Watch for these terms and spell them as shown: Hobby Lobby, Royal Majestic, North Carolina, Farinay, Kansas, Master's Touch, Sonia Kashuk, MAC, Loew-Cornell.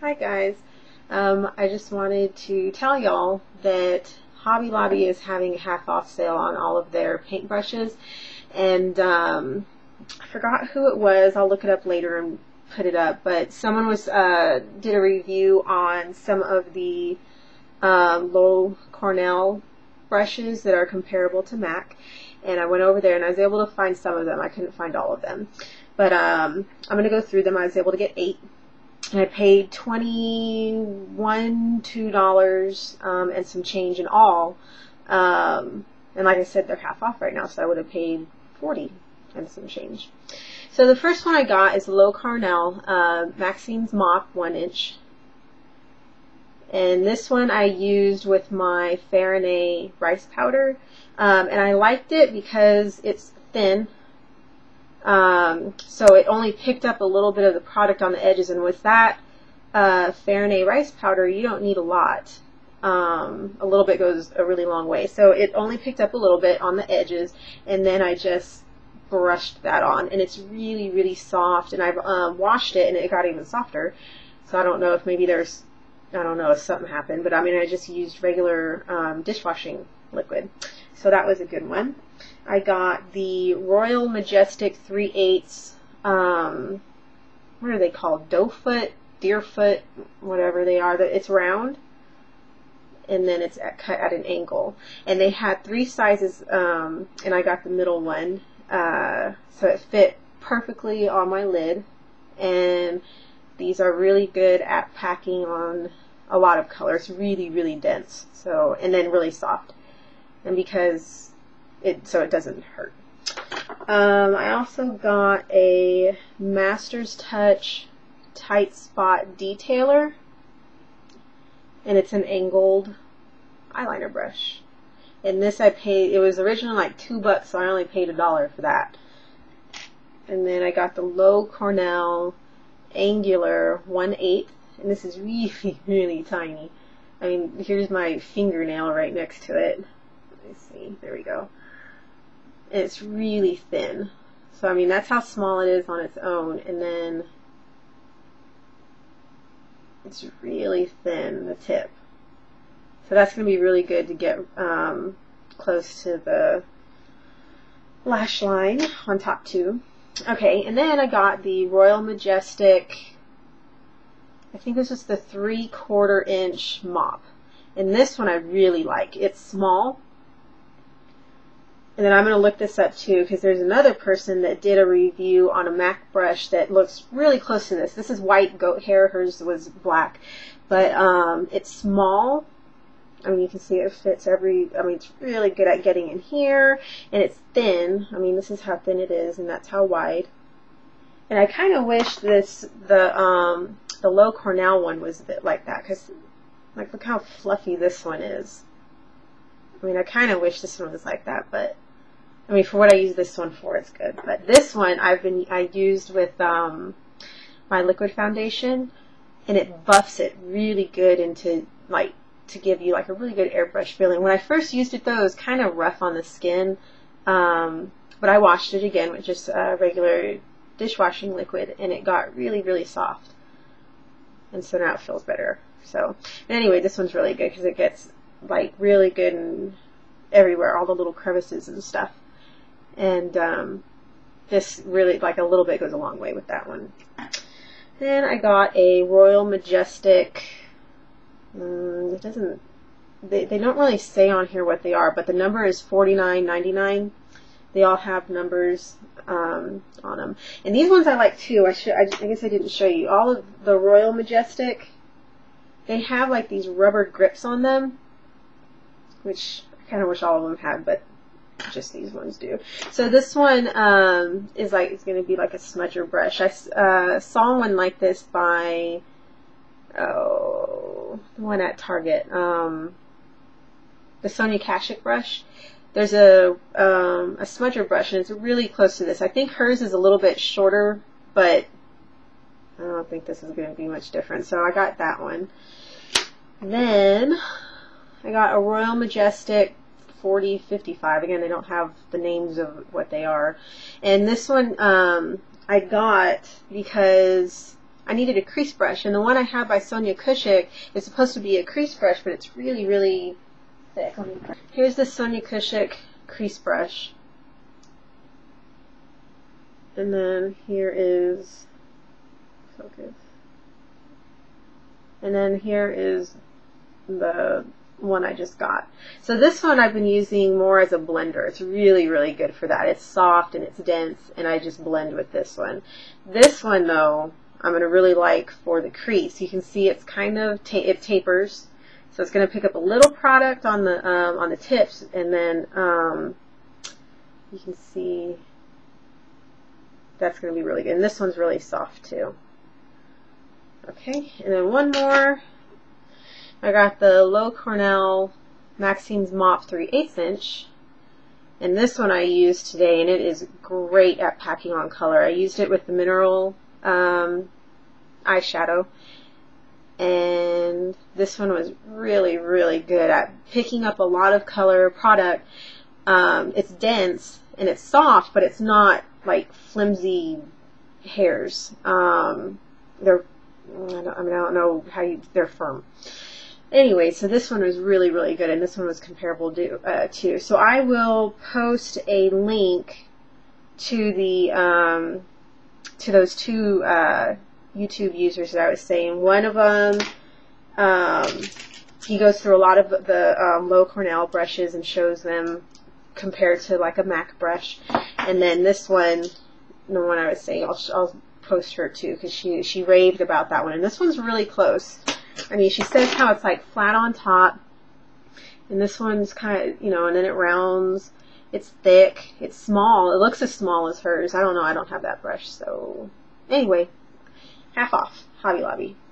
Hi guys, I just wanted to tell y'all that Hobby Lobby is having a half-off sale on all of their paintbrushes, and I forgot who it was. I'll look it up later and put it up, but someone was did a review on some of the Loew-Cornell brushes that are comparable to MAC, and I went over there and I was able to find some of them. I couldn't find all of them, but I'm going to go through them. I was able to get 8, and I paid $2 and some change in all, and like I said, they're half off right now, so I would have paid $40 and some change. So the first one I got is Loew-Cornell Maxine's Mop 1-inch, and this one I used with my Farinay rice powder, and I liked it because it's thin, so it only picked up a little bit of the product on the edges, and with that Farinay rice powder you don't need a lot. A little bit goes a really long way, so it only picked up a little bit on the edges, and then I just brushed that on, and it's really, really soft, and I've washed it and it got even softer, so I don't know if maybe there's, I don't know if something happened, but I mean I just used regular dishwashing liquid, so that was a good one. I got the Royal Majestic 3/8, what are they called, doe foot, deer foot, whatever they are, that it's round and then it's cut at an angle, and they had 3 sizes, and I got the middle one, so it fit perfectly on my lid, and these are really good at packing on a lot of color. It's really, really dense, so, and then really soft, and because it, so it doesn't hurt. I also got a Master's Touch Tight Spot Detailer, and it's an angled eyeliner brush, and this I paid, it was originally like $2, so I only paid $1 for that. And then I got the Loew-Cornell Angular 1/8, and this is really, really tiny. I mean, here's my fingernail right next to it. Let me see, there we go. And it's really thin, so I mean that's how small it is on its own, and then it's really thin, the tip, so that's going to be really good to get close to the lash line on top too. Okay, and then I got the Royal Majestic, I think this was the 3/4-inch mop, and this one I really like. It's small. And then I'm going to look this up too, because there's another person that did a review on a MAC brush that looks really close to this. This is white goat hair, hers was black, but it's small. I mean, you can see it fits every, I mean, it's really good at getting in here, and it's thin. I mean, this is how thin it is, and that's how wide. And I kind of wish this, the Loew-Cornell one was a bit like that, because like look how fluffy this one is. I mean, I kind of wish this one was like that, but I mean, for what I use this one for, it's good. But this one I used with my liquid foundation, and it buffs it really good into, like, to give you like a really good airbrush feeling. When I first used it though, it was kind of rough on the skin, but I washed it again with just regular dishwashing liquid, and it got really, really soft. And so now it feels better. So, but anyway, this one's really good because it gets like really good and everywhere, all the little crevices and stuff. And this really, like, a little bit goes a long way with that one. Then I got a Royal Majestic. It doesn't. They don't really say on here what they are, but the number is $49.99. They all have numbers on them, and these ones I like too. I guess I didn't show you all of the Royal Majestic. They have like these rubber grips on them, which I kind of wish all of them had, but just these ones do. So this one is like, it's going to be like a smudger brush. I saw one like this by, oh, the one at Target, the Sonia Kashuk brush. There's a smudger brush, and it's really close to this. I think hers is a little bit shorter, but I don't think this is going to be much different. So I got that one. Then I got a Royal Majestic 4055. Again, they don't have the names of what they are. And this one I got because I needed a crease brush, and the one I have by Sonia Kashuk is supposed to be a crease brush, but it's really, really thick. Here's the Sonia Kashuk crease brush. And then here is, focus. And then here is the one I just got. So this one I've been using more as a blender. It's really, really good for that. It's soft and it's dense, and I just blend with this one. This one, though, I'm going to really like for the crease. You can see it's kind of, it tapers. So it's going to pick up a little product on the tips, and then you can see that's going to be really good. And this one's really soft, too. Okay, and then one more. I got the Loew-Cornell Maxine's Mop 3/8 inch, and this one I used today, and it is great at packing on color. I used it with the mineral eyeshadow, and this one was really, really good at picking up a lot of color product. It's dense and it's soft, but it's not like flimsy hairs. I don't know how you, they're firm. Anyway, so this one was really, really good, and this one was comparable to, too. So I will post a link to the to those two YouTube users that I was saying. One of them, he goes through a lot of the Loew-Cornell brushes and shows them compared to like a MAC brush, and then this one, the one I was saying, I'll post her too, because she raved about that one, and this one's really close. I mean, she says how it's like flat on top, and this one's kind of, you know, and then it rounds. It's thick, it's small, it looks as small as hers. I don't know, I don't have that brush. So anyway, half off Hobby Lobby.